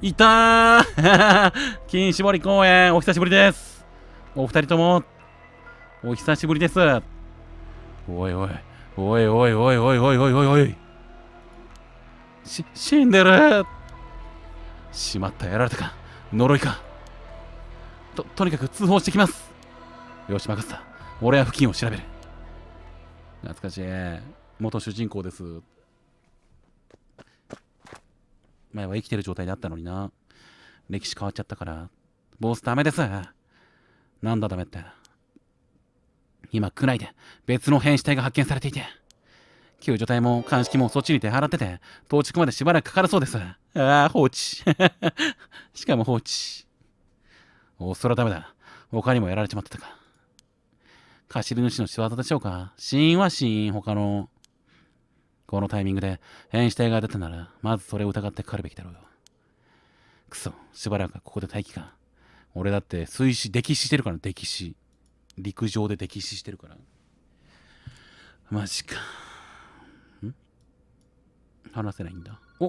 いたー。金絞り公園、お久しぶりです。お二人とも、お久しぶりです。おいおい、おいおいおいおいおいおいおいおい。死んでる。しまった、やられたか。呪いか。とにかく通報してきます。よし、任せた。俺は付近を調べる。懐かしい。元主人公です。前は生きてる状態だったのにな。歴史変わっちゃったから。ボスダメです。なんだダメって。今、区内で別の変死体が発見されていて。救助隊も鑑識もそっちに出払ってて、到着までしばらくかかるそうです。ああ、放置。しかも放置。それはダメだ。他にもやられちまってたか。貸主の仕業でしょうか。死因は死因、他の。このタイミングで変死体が出たなら、まずそれを疑ってかかるべきだろうよ。くそ、しばらくここで待機か。俺だって水死、溺死してるから、溺死。陸上で溺死してるから。マジか。話せないんだ。お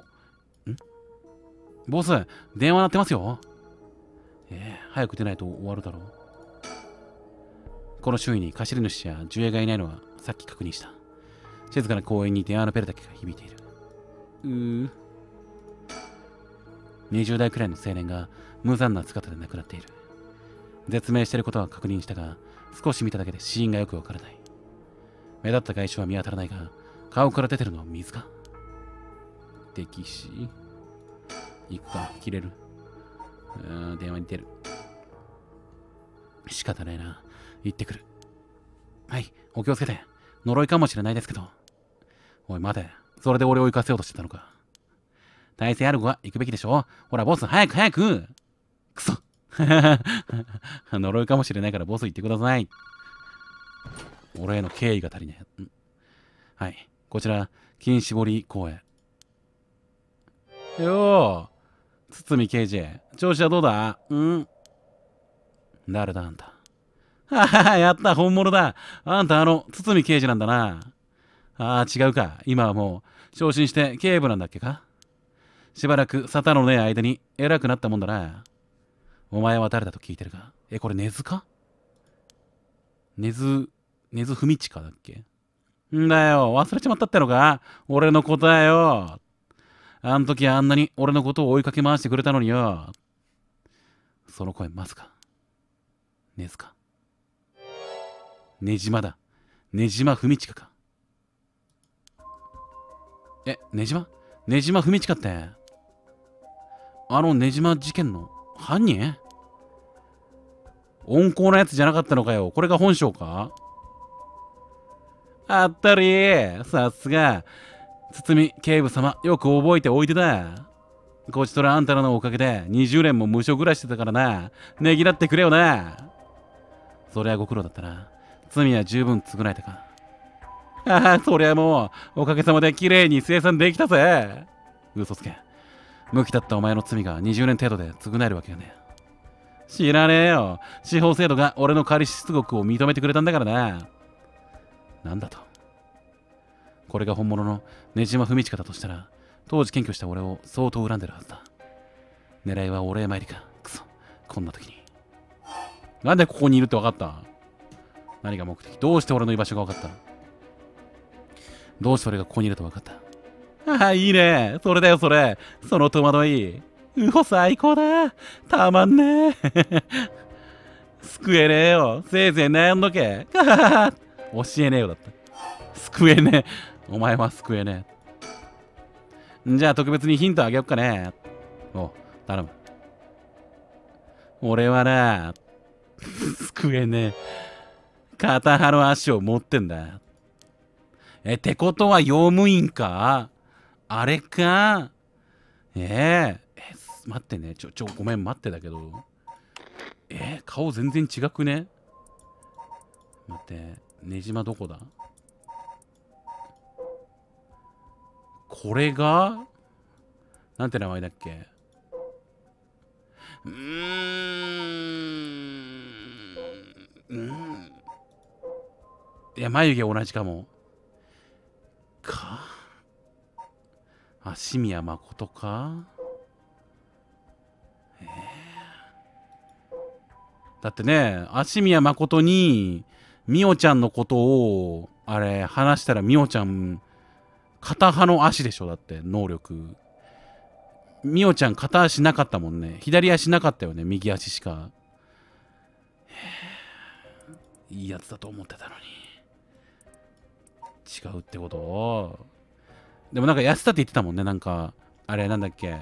ボス、電話鳴ってますよ。早く出ないと終わるだろう。この周囲に貸し主や樹影がいないのはさっき確認した。静かな公園に電話のベルだけが響いている。20代くらいの青年が無残な姿で亡くなっている。絶命していることは確認したが、少し見ただけで死因がよくわからない。目立った外傷は見当たらないが、顔から出てるのは水か。溺死。行くか、切れる。電話に出る。仕方ないな。行ってくる。はい、お気をつけて。呪いかもしれないですけど。おい、待て。それで俺を行かせようとしてたのか。体勢ある子は行くべきでしょ。ほら、ボス、早く早く。くそ。呪いかもしれないからボス行ってください。俺への敬意が足りない。はい、こちら、金絞り公園。よー、堤刑事、調子はどうだ？誰だあんた。ははは、やった、本物だ。あんた堤刑事なんだな。ああ、違うか。今はもう、昇進して警部なんだっけか。しばらく沙汰のねえ間に偉くなったもんだな。お前は誰だと聞いてるが。これ根津か？根津文親だっけ？んだよ、忘れちまったってのか？俺の答えよ。あん時あんなに俺のことを追いかけ回してくれたのによ。その声、まずか。根津か。根島だ。根島文親か。根島文親って、根島事件の犯人？温厚なやつじゃなかったのかよ。これが本性か？あったり、さすが。堤警部様、よく覚えておいてだ。こちとらあんたらのおかげで20年も無所暮らししてたからな。ねぎらってくれよな。そりゃご苦労だったな。罪は十分償えたか。ああ、そりゃもう、おかげさまで綺麗に生産できたぜ。嘘つけ。無期だったお前の罪が20年程度で償えるわけがねえ。知らねえよ。司法制度が俺の仮出国を認めてくれたんだからな。なんだと。これが本物の根島文親だとしたら、当時検挙した俺を相当恨んでるはずだ。狙いは俺へ参りか。くそ、こんな時に。なんでここにいるって分かった？何が目的？どうして俺の居場所が分かった？どうして俺がここにいると分かった？ああ、いいね。それだよ、それ。その戸惑い。うほ、最高だ。たまんねえ。救えねえよ。せいぜい悩んどけ。教えねえよだった。救えねえ。お前は救えねえ。じゃあ特別にヒントあげよっかね。おう、頼む。俺はな、救えねえ。片派の足を持ってんだ。ってことは用務員か？あれか？待ってね。ごめん、待ってだけど。顔全然違くね？待って、根島どこだ？これがなんて名前だっけ？いや、眉毛同じかも。か？足宮誠か？だってね、足宮誠に美桜ちゃんのことを話したら美桜ちゃん片派の足でしょ。だって能力。美桜ちゃん片足なかったもんね。左足なかったよね。右足しか。いいやつだと思ってたのに違うってこと？でもなんか痩せたって言ってたもんね。なんかなんだっけ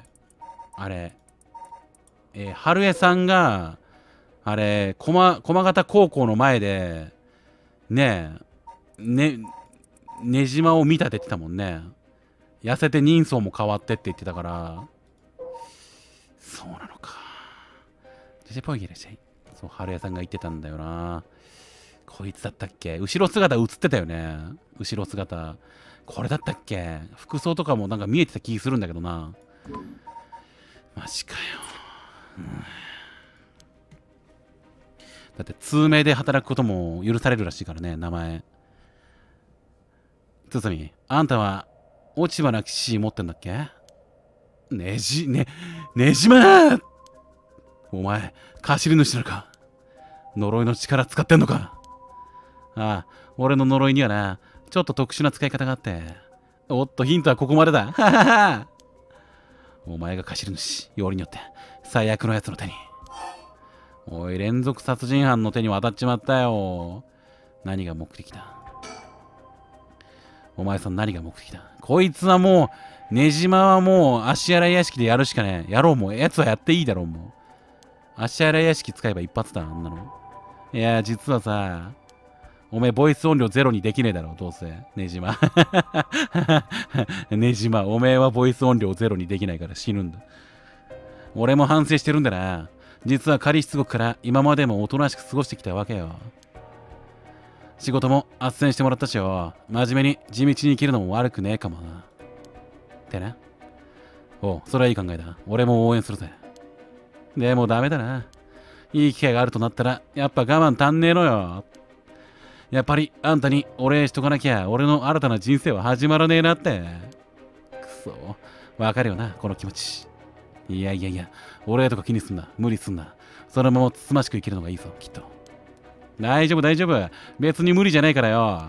春江さんが駒形高校の前で根島を見たって言ってたもんね。痩せて人相も変わってって言ってたから。そうなのか。ジェジェポイゲレシェイ。そう、春屋さんが言ってたんだよな。こいつだったっけ？後ろ姿映ってたよね。後ろ姿これだったっけ？服装とかもなんか見えてた気するんだけどな。マジかよ、だって通名で働くことも許されるらしいからね。名前堤、あんたは落ち葉なき死持ってんだっけ？ねじまー！お前、かしり主なのか？呪いの力使ってんのか？ああ、俺の呪いにはな、ちょっと特殊な使い方があって。おっと、ヒントはここまでだ。ははは。お前がかしり主、よりによって、最悪のやつの手に。おい、連続殺人犯の手に渡っちまったよ。何が目的だ？お前さん何が目的だ？こいつはもう、ねじまはもう、足洗い屋敷でやるしかねえ。やろうもう、やつはやっていいだろうもう。足洗い屋敷使えば一発だ、あんなの。いや、実はさ、おめえ、ボイス音量ゼロにできねえだろ、どうせ。ねじま。ねじま、おめえはボイス音量ゼロにできないから死ぬんだ。俺も反省してるんだな。実は仮出国から今までもおとなしく過ごしてきたわけよ。仕事も斡旋してもらったしよ。真面目に地道に生きるのも悪くねえかもな。ってな。おう、それはいい考えだ。俺も応援するぜ。でもダメだな。いい機会があるとなったら、やっぱ我慢足んねえのよ。やっぱりあんたにお礼しとかなきゃ、俺の新たな人生は始まらねえなって。くそ、わかるよな、この気持ち。いやいやいや、お礼とか気にすんな、無理すんな。そのままつつましく生きるのがいいぞ、きっと。大丈夫大丈夫。別に無理じゃないからよ。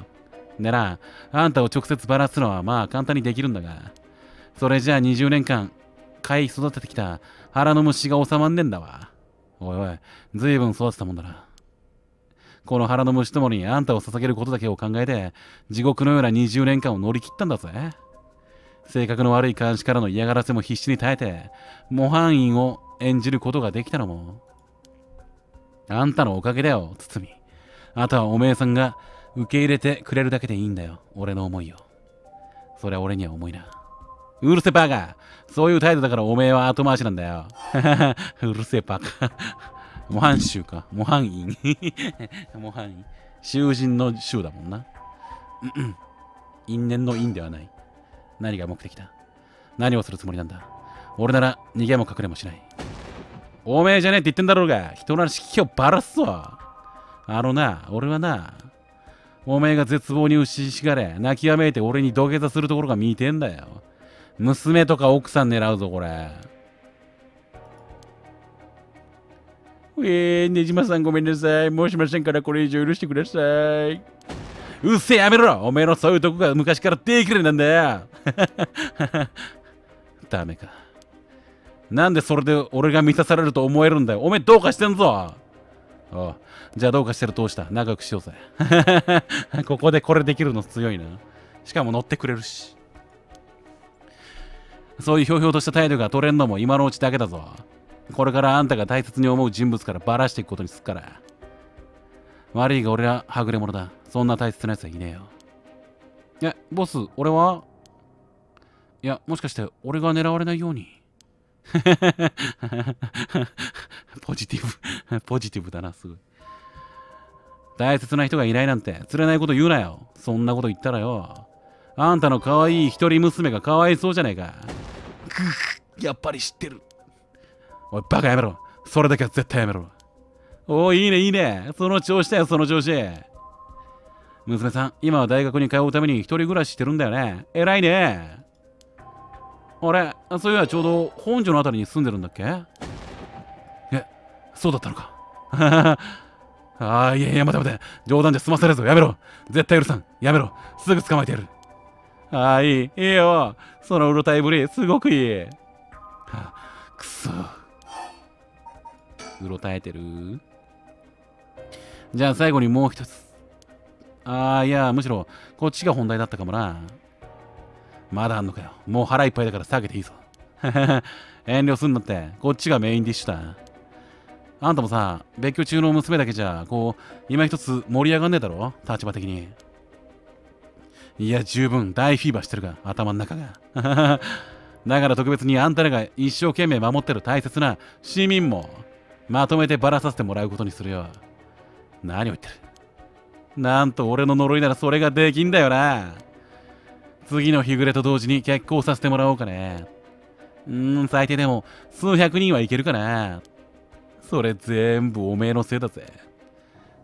でな、あんたを直接ばらすのはまあ簡単にできるんだが。それじゃあ20年間、飼い育ててきた腹の虫が収まんねんだわ。おいおい、ずいぶん育てたもんだな。この腹の虫ともにあんたを捧げることだけを考えて、地獄のような20年間を乗り切ったんだぜ。性格の悪い監視からの嫌がらせも必死に耐えて、模範員を演じることができたのも。あんたのおかげだよ、堤。あとはおめえさんが受け入れてくれるだけでいいんだよ、俺の思いを。そりゃ俺には重いな。うるせえバカ！そういう態度だからおめえは後回しなんだよ。うるせえバカ。模範囚か。模範員。模範員。囚人の囚だもんな。因縁の因ではない。何が目的だ？何をするつもりなんだ？俺なら逃げも隠れもしない。おめえじゃねえって言ってんだろうが、人なら指揮をばらすぞ。あのな、俺はな、おめえが絶望に打ちひがれ、泣きやめいて俺に土下座するところが見てんだよ。娘とか奥さん狙うぞ、これ。ねじまさんごめんなさい。もうしませんからこれ以上許してください。うっせえやめろ！おめえのそういうとこが昔からできるなんだよ。ダメか。なんでそれで俺が満たされると思えるんだよ。おめえどうかしてんぞ。おう、じゃあどうかしてるとおした。仲良くしようぜ。ここでこれできるの強いな。しかも乗ってくれるし。そういうひょうひょうとした態度が取れんのも今のうちだけだぞ。これからあんたが大切に思う人物からばらしていくことにすっから。悪いが俺ははぐれ者だ。そんな大切なやつはいねえよ。え、ボス、俺はいや、もしかして俺が狙われないように。ポジティブ。ポジティブだな、すごい。大切な人がいないなんて、釣れないこと言うなよ。そんなこと言ったらよ。あんたの可愛い一人娘が可哀想じゃねえか。やっぱり知ってる。おい、バカやめろ。それだけは絶対やめろ。おー、いいね、いいね。その調子だよ、その調子。娘さん、今は大学に通うために一人暮らししてるんだよね。偉いね。あれ、そういやちょうど本所のあたりに住んでるんだっけ？え、そうだったのか。ああ、いやいや、待て待て。冗談じゃ済まされるぞ。やめろ。絶対許さん。やめろ。すぐ捕まえてやる。ああ、いい。いいよ。そのうろたえぶり、すごくいい。はあ、くそ。うろたえてる？じゃあ最後にもう一つ。ああ、いや、むしろこっちが本題だったかもな。まだあんのかよ。もう腹いっぱいだから下げていいぞ。遠慮すんなって。こっちがメインディッシュだ。あんたもさ、別居中の娘だけじゃ、こう、今一つ盛り上がんねえだろ？立場的に。いや、十分大フィーバーしてるが、頭の中が。だから特別にあんたらが一生懸命守ってる大切な市民も、まとめてばらさせてもらうことにするよ。何を言ってる？なんと俺の呪いならそれができんだよな。次の日暮れと同時に結婚させてもらおうかね。最低でも数百人はいけるかな。それ全部おめえのせいだぜ。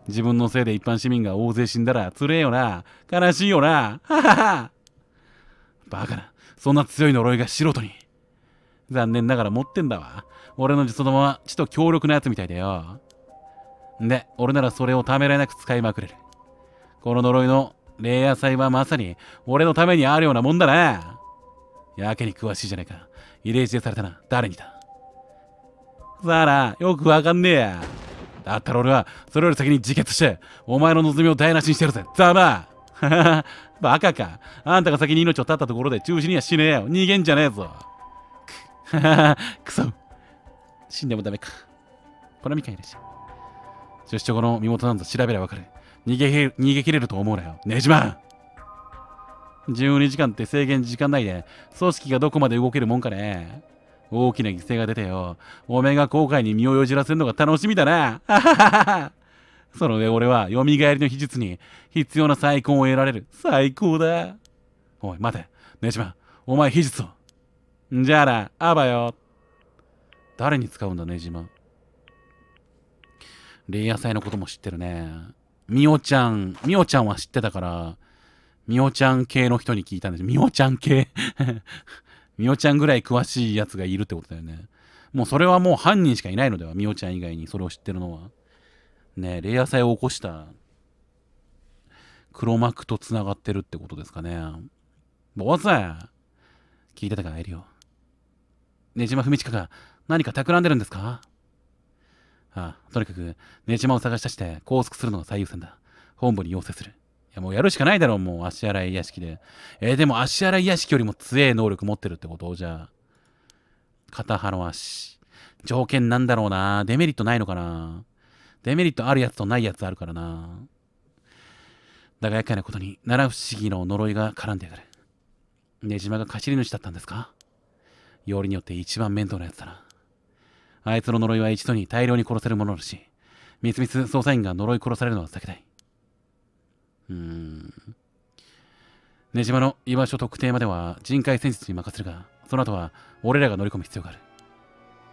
自分のせいで一般市民が大勢死んだらつれえよな。悲しいよな。ははは。バカな。そんな強い呪いが素人に。残念ながら持ってんだわ。俺のそのままちと強力なやつみたいだよ。で、俺ならそれをためらいなく使いまくれる。この呪いの霊野菜はまさに俺のためにあるようなもんだな。やけに詳しいじゃねえか。入れ知恵されたな。誰にださあな、よくわかんねえや。だったら俺はそれより先に自決して、お前の望みを台無しにしてやるぜ。ざまあバカか。あんたが先に命を絶ったところで中止にはしねえよ。逃げんじゃねえぞ。くそ。死んでもダメか。このみかいらっしゃい。出所後の身元なんぞ調べればわかる。逃げ切れると思うなよ。ねじまん。12時間って制限時間内で、組織がどこまで動けるもんかね。大きな犠牲が出てよ。おめえが後悔に身をよじらせるのが楽しみだな。その上俺は蘇りの秘術に必要な再婚を得られる。最高だ。おい待て、ねじまん。お前秘術を。じゃあな、あばよ。誰に使うんだねじまん。霊野菜のことも知ってるね。みおちゃんは知ってたから、みおちゃん系の人に聞いたんです。みおちゃん系みおちゃんぐらい詳しいやつがいるってことだよね。もうそれはもう犯人しかいないのでは、みおちゃん以外にそれを知ってるのは。ねえ、霊野菜を起こした黒幕とつながってるってことですかね。坊主聞いてたか、エリオ。根島文親が何か企んでるんですか？ああ、とにかく、根島を探し出して拘束するのが最優先だ。本部に要請する。いや、もうやるしかないだろう、もう足洗い屋敷で。でも足洗い屋敷よりも強い能力持ってるってこと？じゃあ、片刃の足。条件なんだろうな。デメリットないのかな。デメリットあるやつとないやつあるからな。だが厄介なことに、七不思議の呪いが絡んでくる。根島が貸し主だったんですか？よりによって一番面倒なやつだな。あいつの呪いは一度に大量に殺せるものだし、みつみつ捜査員が呪い殺されるのは避けたい。根島の居場所特定までは人海戦術に任せるが、その後は俺らが乗り込む必要がある。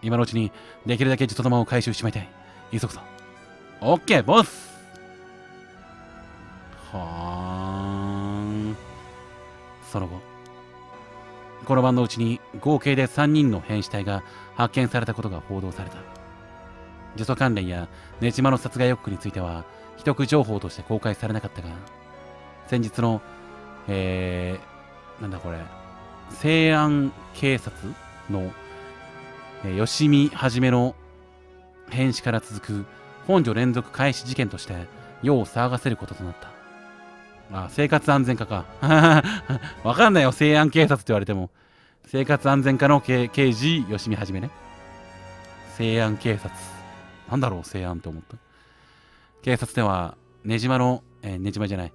今のうちにできるだけ術玉を回収しまいたい。急ぐぞ。オッケー、ボス。はーん。その後、この晩のうちに合計で3人の変死体が発見されたことが報道された。呪詛関連や根島の殺害予告については秘匿情報として公開されなかったが、先日のなんだこれ、西安警察の、吉見はじめの変死から続く本所連続開始事件として世を騒がせることとなった。あ、生活安全課か。わかんないよ、西安警察って言われても。生活安全課の刑事、吉見はじめね。西安警察。なんだろう、西安って思った。警察では、根島の、根島じゃない、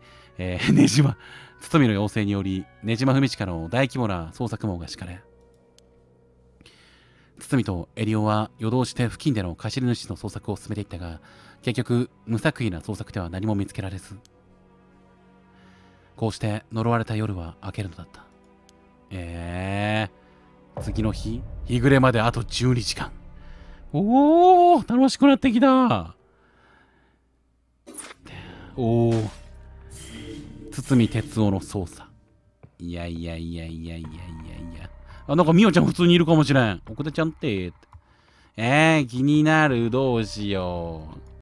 根島、堤の要請により、根島文親の大規模な捜索網が敷かれ、堤とエリオは夜通しで付近での貸し主の捜索を進めていったが、結局、無作為な捜索では何も見つけられず、こうして呪われた夜は明けるのだった。次の日、日暮れまであと12時間。おー、楽しくなってきた。おー、堤哲夫の捜査。いや。あ、なんかみおちゃん普通にいるかもしれん。奥田ちゃんって。気になる、どうしよう。